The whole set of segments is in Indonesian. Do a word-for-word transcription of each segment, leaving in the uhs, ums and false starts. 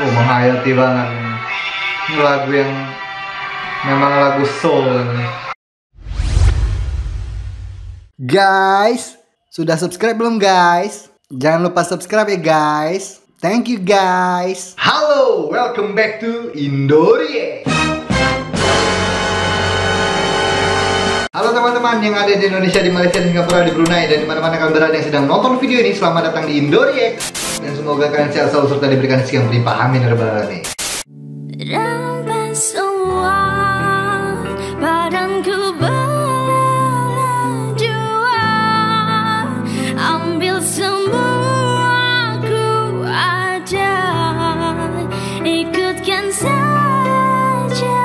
Oh, menghayati banget. Ini lagu yang memang lagu soul. Guys, sudah subscribe belum guys? Jangan lupa subscribe ya guys. Thank you guys. Halo, welcome back to IndoReact. Halo teman-teman yang ada di Indonesia, di Malaysia, di Singapura, di Brunei, dan dimana-mana kalian berada yang sedang nonton video ini, selamat datang di IndoReact. Dan semoga kalian sehat selalu serta diberikan rezeki yang berlimpah. Amin ya rabbal alamin. Rampan semua badanku berjua, ambil semua ku aja, ikutkan saja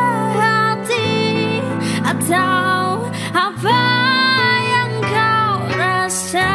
hati atau apa yang kau rasa.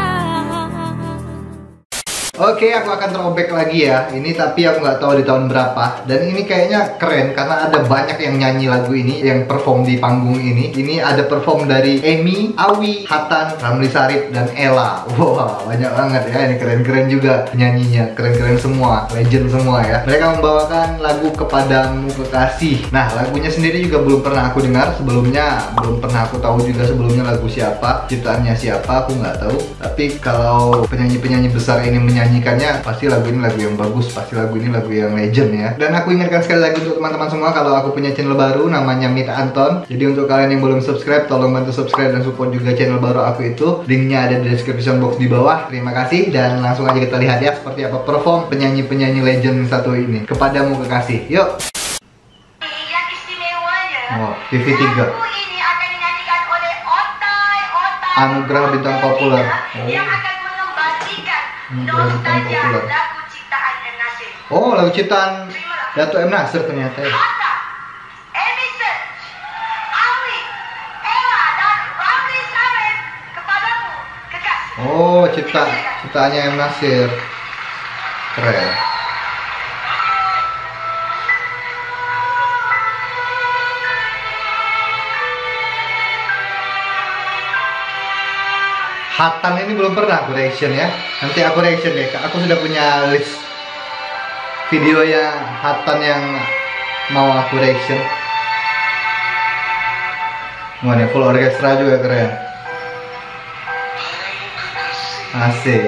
Oke, aku akan throwback lagi ya. Ini tapi aku nggak tahu di tahun berapa. Dan ini kayaknya keren karena ada banyak yang nyanyi lagu ini, yang perform di panggung ini. Ini ada perform dari Amy, Awie, Hattan, Ramli Sarip, dan Ella. Wow, banyak banget ya. Ini keren-keren juga penyanyinya. Keren-keren semua, legend semua ya. Mereka membawakan lagu Kepadamu Kekasih. Nah, lagunya sendiri juga belum pernah aku dengar sebelumnya. Belum pernah aku tahu juga sebelumnya lagu siapa, ciptaannya siapa, aku nggak tahu. Tapi kalau penyanyi-penyanyi besar ini menyanyi nyanyikannya, pasti lagu ini lagu yang bagus, pasti lagu ini lagu yang legend ya. Dan aku ingatkan sekali lagi untuk teman-teman semua kalau aku punya channel baru namanya Meet Anton. Jadi untuk kalian yang belum subscribe, tolong bantu subscribe dan support juga channel baru aku itu. Linknya ada di description box di bawah. Terima kasih dan langsung aja kita lihat ya seperti apa perform penyanyi-penyanyi legend satu ini. Kepadamu Kekasih. Yuk. Yang istimewa ya. Oh, T V tiga. Lagu ini akan dinyanyikan oleh otai-otai anugerah bintang populer. Oh. Nostalgia lagu ciptaan M. Nasir. Oh, lagu ciptaan Dato' M. Nasir ternyata. Hattan, Amy Search, Awie, Ella, dan Ramli Sarip. Kepadamu Kekasih. Oh, cipta ciptaannya M. Nasir. Keren. Hattan ini belum pernah aku reaction ya. Nanti aku reaction deh. Aku sudah punya list video ya Hattan yang mau aku reaction. Wah, ini full orkestra juga, keren. Asik.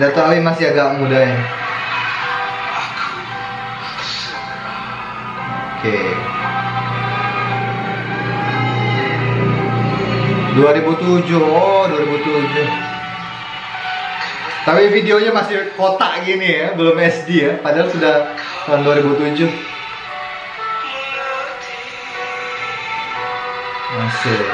Dato' Awie masih agak muda ya. Oke. dua ribu tujuh, oh dua ribu tujuh. Tapi videonya masih kotak gini ya, belum S D ya, padahal sudah tahun dua ribu tujuh. Masih.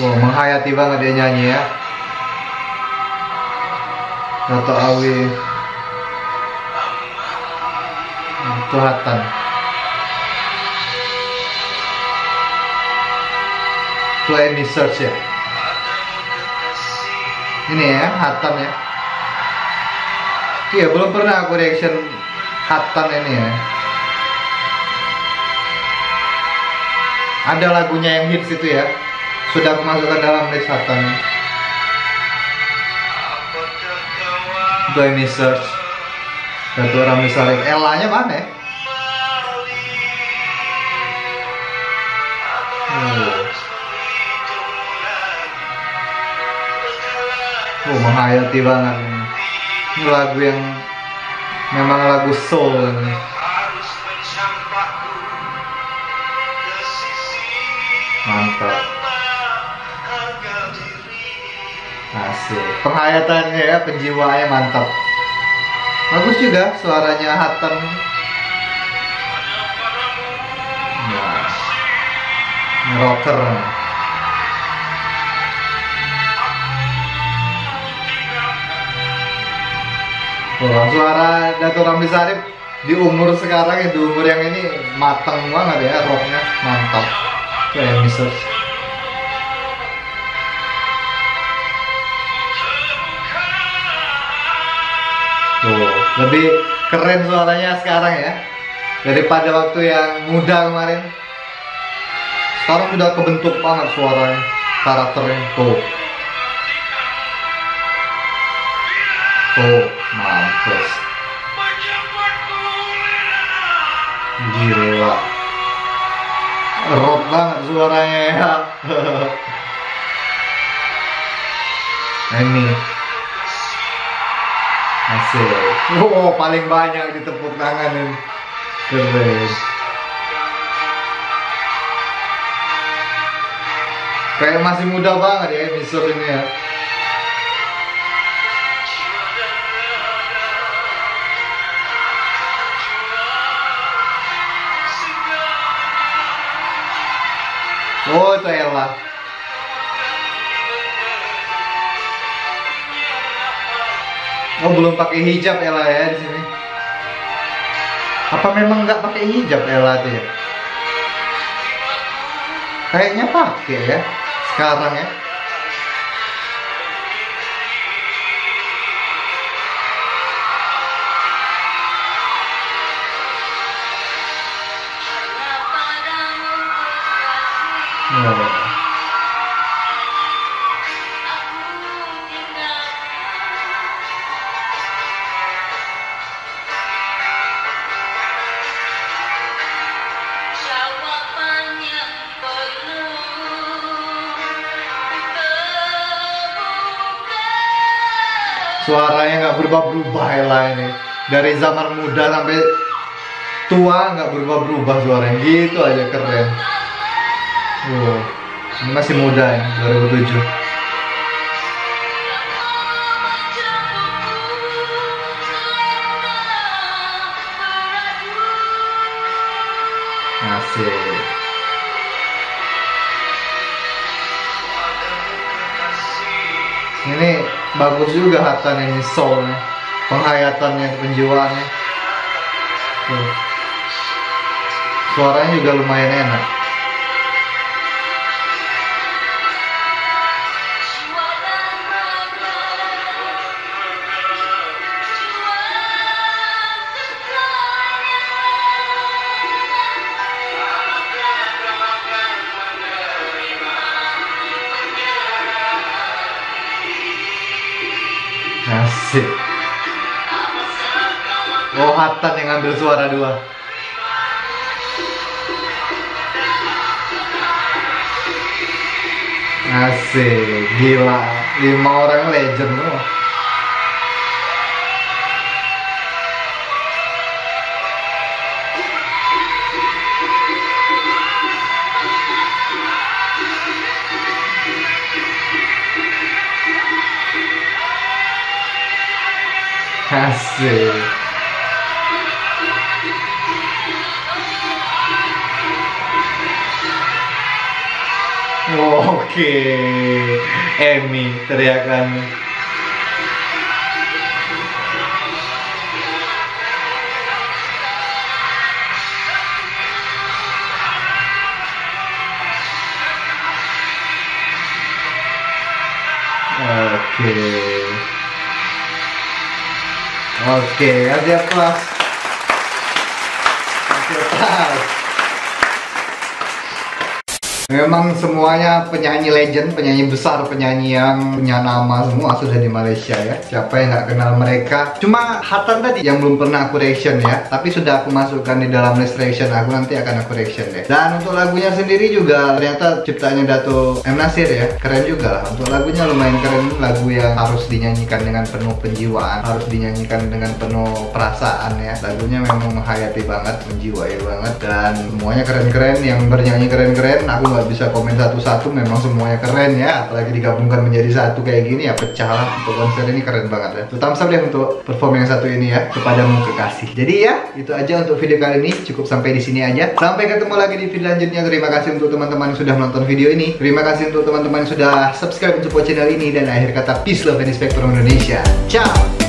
Wow, menghayati banget dia nyanyi ya. Dato' Awie, itu Hattan. Itu Amy Search ya. Ini ya Hattan ya. Iya, belum pernah aku reaction Hattan ini ya. Ada lagunya yang hits itu ya. Sudah aku masukkan dalam list Hattan. Amy Search, Dato' Ramli Sarip, Ella-nya mana ya? Oh. Oh, menghayati banget. Ini lagu yang memang lagu soul ini. Mantap. Asik, penghayatannya ya, penjiwaannya mantap. Bagus juga suaranya Hattan. Nah, rocker. Wah, suara Dato' Ramli Sarip di umur sekarang, di umur yang ini mateng banget ya, rocknya mantap. Kayak Mister tuh, lebih keren suaranya sekarang ya daripada waktu yang muda kemarin. Sekarang sudah kebentuk banget suaranya, karakternya. Tuh. Tuh, mampus. Gila. Rock banget suaranya ya. Ini hasil. Wow, paling banyak ditepuk tangan ini. Keren. Kayak masih muda banget ya Amy Search ini ya. Oh, itu Ella. Oh, belum pakai hijab Ella ya di sini. Apa memang nggak pakai hijab Ella tuh ya? Kayaknya pakai ya sekarang ya. Hmm. Suaranya nggak berubah-berubah Ella ini. Dari zaman muda sampai tua nggak berubah-berubah suaranya. Gitu aja keren. Wow. Masih muda ya, dua ribu tujuh. Asik. Ini bagus juga Hattan ini, soul-nya, penghayatannya, penjiwaannya. Tuh. Suaranya juga lumayan enak. Asik. Oh, Hattan yang ngambil suara dua. Asik, gila. Lima orang legend loh. Asik. Oke, Emmy teriakan. Oke. Oke, kasih aplaus. Kasih aplaus. Memang semuanya penyanyi legend, penyanyi besar, penyanyi yang punya nama semua sudah di Malaysia ya. Siapa yang nggak kenal mereka? Cuma Hattan tadi yang belum pernah aku reaction ya, tapi sudah aku masukkan di dalam list reaction aku, nanti akan aku reaction deh. Dan untuk lagunya sendiri juga ternyata ciptaannya Dato' M. Nasir ya. Keren juga lah, untuk lagunya lumayan keren. Lagu yang harus dinyanyikan dengan penuh penjiwaan, harus dinyanyikan dengan penuh perasaan ya. Lagunya memang menghayati banget, menjiwai banget, dan semuanya keren-keren. Yang bernyanyi keren-keren, aku nggak bisa komen satu-satu, memang semuanya keren ya. Apalagi digabungkan menjadi satu kayak gini ya, pecah lah. Untuk konser ini keren banget ya. Tuh, thumbs up deh untuk perform yang satu ini ya, Kepadamu Kekasih. Jadi ya, itu aja untuk video kali ini, cukup sampai di sini aja. Sampai ketemu lagi di video selanjutnya. Terima kasih untuk teman-teman yang sudah menonton video ini. Terima kasih untuk teman-teman yang sudah subscribe untuk channel ini. Dan akhir kata, peace, love, and respect from Indonesia. Ciao.